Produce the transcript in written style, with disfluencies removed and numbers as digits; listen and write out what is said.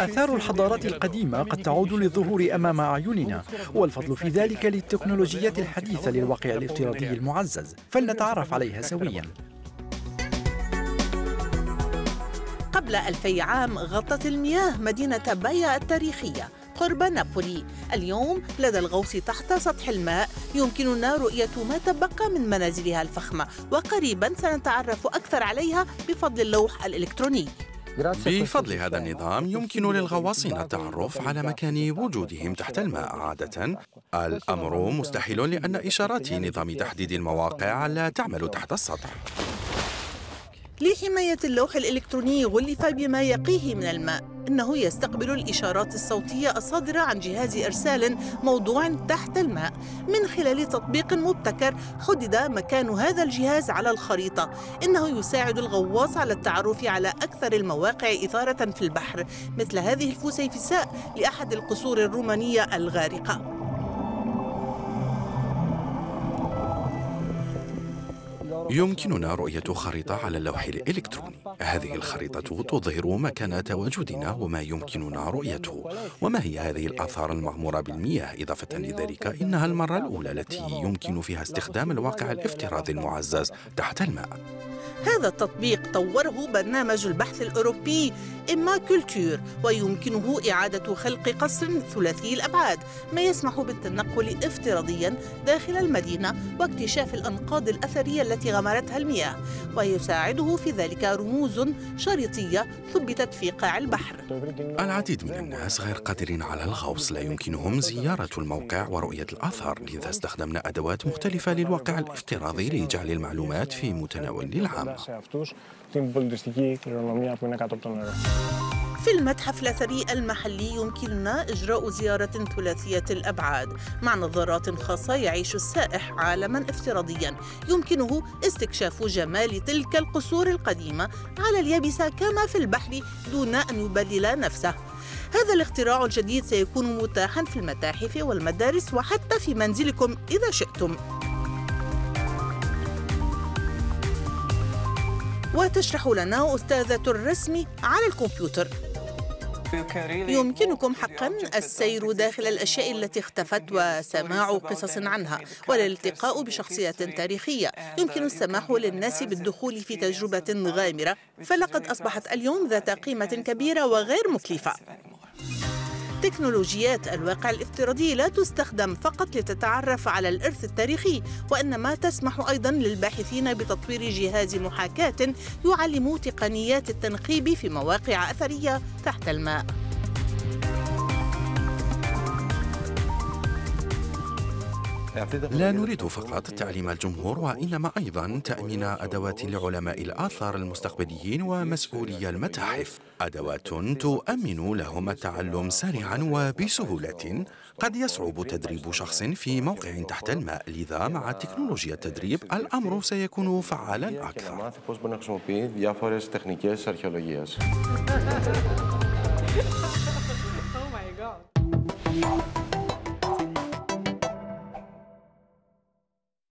آثار الحضارات القديمة قد تعود للظهور أمام أعيننا، والفضل في ذلك للتكنولوجيات الحديثة للواقع الافتراضي المعزز، فلنتعرف عليها سوياً. قبل 2000 عام غطت المياه مدينة بايا التاريخية قرب نابولي. اليوم لدى الغوص تحت سطح الماء يمكننا رؤية ما تبقى من منازلها الفخمة، وقريبا سنتعرف أكثر عليها بفضل اللوح الإلكتروني. بفضل هذا النظام يمكن للغواصين التعرف على مكان وجودهم تحت الماء. عادة الأمر مستحيل لأن إشارات نظام تحديد المواقع لا تعمل تحت السطح. لحماية اللوح الإلكتروني غلف بما يقيه من الماء، إنه يستقبل الإشارات الصوتية الصادرة عن جهاز إرسال موضوع تحت الماء. من خلال تطبيق مبتكر حدد مكان هذا الجهاز على الخريطة، إنه يساعد الغواص على التعرف على أكثر المواقع إثارة في البحر، مثل هذه الفسيفساء لأحد القصور الرومانية الغارقة. يمكننا رؤية خريطة على اللوح الإلكتروني. هذه الخريطة تظهر مكان تواجدنا وما يمكننا رؤيته. وما هي هذه الآثار المغمورة بالمياه؟ إضافة لذلك إنها المرة الأولى التي يمكن فيها استخدام الواقع الافتراضي المعزز تحت الماء. هذا التطبيق طوره برنامج البحث الأوروبي إما كولتور، ويمكنه إعادة خلق قصر ثلاثي الأبعاد، ما يسمح بالتنقل افتراضيا داخل المدينة واكتشاف الأنقاض الأثرية التي غمرتها المياه، ويساعده في ذلك رموز شريطية ثبتت في قاع البحر. العديد من الناس غير قادرين على الغوص، لا يمكنهم زيارة الموقع ورؤية الآثار، لذا استخدمنا أدوات مختلفة للواقع الافتراضي لجعل المعلومات في متناول العام. في المتحف الأثري المحلي يمكننا إجراء زيارة ثلاثية الأبعاد مع نظارات خاصة يعيش السائح عالماً افتراضياً، يمكنه استكشاف جمال تلك القصور القديمة على اليابسة كما في البحر دون أن يبلل نفسه. هذا الاختراع الجديد سيكون متاحاً في المتاحف والمدارس وحتى في منزلكم إذا شئتم. وتشرح لنا أستاذة الرسم على الكمبيوتر. يمكنكم حقاً السير داخل الأشياء التي اختفت وسماع قصص عنها، والالتقاء بشخصيات تاريخية. يمكن السماح للناس بالدخول في تجربة غامرة، فلقد أصبحت اليوم ذات قيمة كبيرة وغير مكلفة. تكنولوجيات الواقع الافتراضي لا تستخدم فقط لتتعرف على الإرث التاريخي، وإنما تسمح أيضاً للباحثين بتطوير جهاز محاكاة يعلم تقنيات التنقيب في مواقع أثرية تحت الماء. لا نريد فقط تعليم الجمهور، وإنما أيضاً تأمين أدوات لعلماء الآثار المستقبليين ومسؤولي المتاحف، أدوات تؤمن لهم التعلم سريعاً وبسهولة. قد يصعب تدريب شخص في موقع تحت الماء، لذا مع تكنولوجيا التدريب الأمر سيكون فعالاً أكثر.